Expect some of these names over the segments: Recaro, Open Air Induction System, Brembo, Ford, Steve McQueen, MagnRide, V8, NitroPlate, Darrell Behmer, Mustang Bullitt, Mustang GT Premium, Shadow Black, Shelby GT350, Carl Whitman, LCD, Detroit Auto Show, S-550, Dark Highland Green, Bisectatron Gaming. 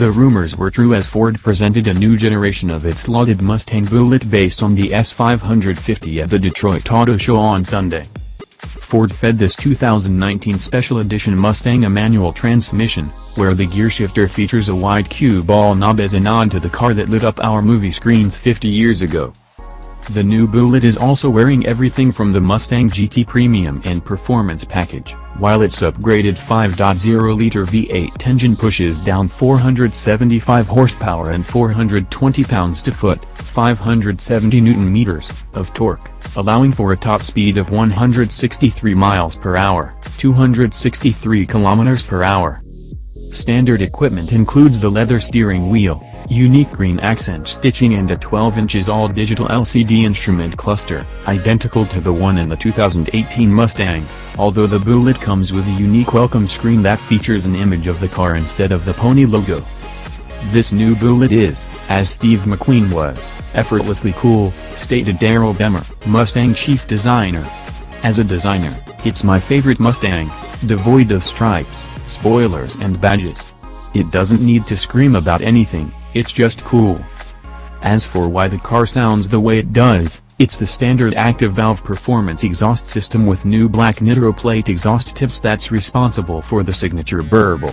The rumors were true as Ford presented a new generation of its lauded Mustang Bullitt based on the S-550 at the Detroit Auto Show on Sunday. Ford fed this 2019 Special Edition Mustang a manual transmission, where the gearshifter features a wide cue ball knob as a nod to the car that lit up our movie screens 50 years ago. The new Bullitt is also wearing everything from the Mustang GT Premium and Performance package, while its upgraded 5.0-liter V8 engine pushes down 475 horsepower and 420 pounds-to-foot, 570 newton-meters, of torque, allowing for a top speed of 163 miles per hour, 263 kilometers per hour. Standard equipment includes the leather steering wheel, unique green accent stitching and a 12-inch all-digital LCD instrument cluster, identical to the one in the 2018 Mustang, although the Bullitt comes with a unique welcome screen that features an image of the car instead of the pony logo. "This new Bullitt is, as Steve McQueen was, effortlessly cool," stated Darrell Behmer, Mustang chief designer. "As a designer, it's my favorite Mustang, devoid of stripes, spoilers and badges. It doesn't need to scream about anything, it's just cool." As for why the car sounds the way it does, it's the standard active valve performance exhaust system with new black NitroPlate exhaust tips that's responsible for the signature burble.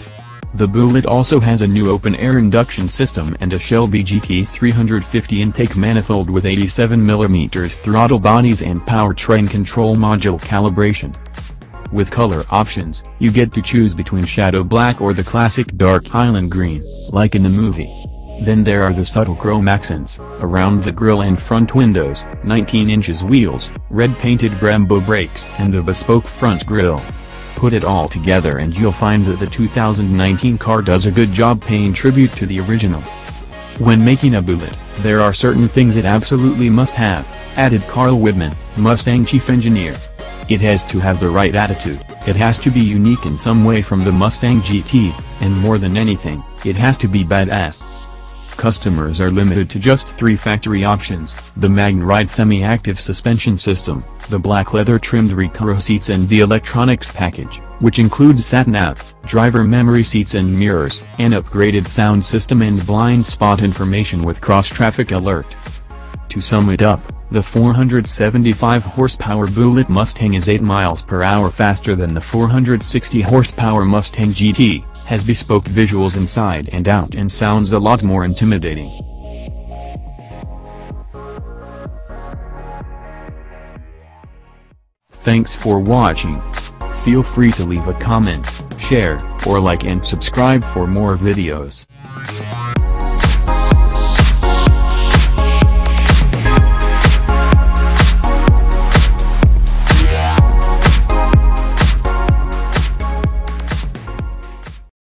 The Bullitt also has a new open-air induction system and a Shelby GT350 intake manifold with 87mm throttle bodies and powertrain control module calibration. With color options, you get to choose between shadow black or the classic Dark Highland Green, like in the movie. Then there are the subtle chrome accents, around the grille and front windows, 19-inch wheels, red-painted Brembo brakes and the bespoke front grille. Put it all together and you'll find that the 2019 car does a good job paying tribute to the original. "When making a Bullitt, there are certain things it absolutely must have," added Carl Whitman, Mustang chief engineer. "It has to have the right attitude, it has to be unique in some way from the Mustang GT, and more than anything, it has to be badass." Customers are limited to just 3 factory options: the MagnRide semi-active suspension system, the black leather-trimmed Recaro seats and the electronics package, which includes sat-nav, driver memory seats and mirrors, an upgraded sound system and blind spot information with cross-traffic alert. To sum it up, the 475-horsepower Bullitt Mustang is 8 miles per hour faster than the 460-horsepower Mustang GT, has bespoke visuals inside and out, and sounds a lot more intimidating. Thanks for watching. Feel free to leave a comment, share, or like and subscribe for more videos.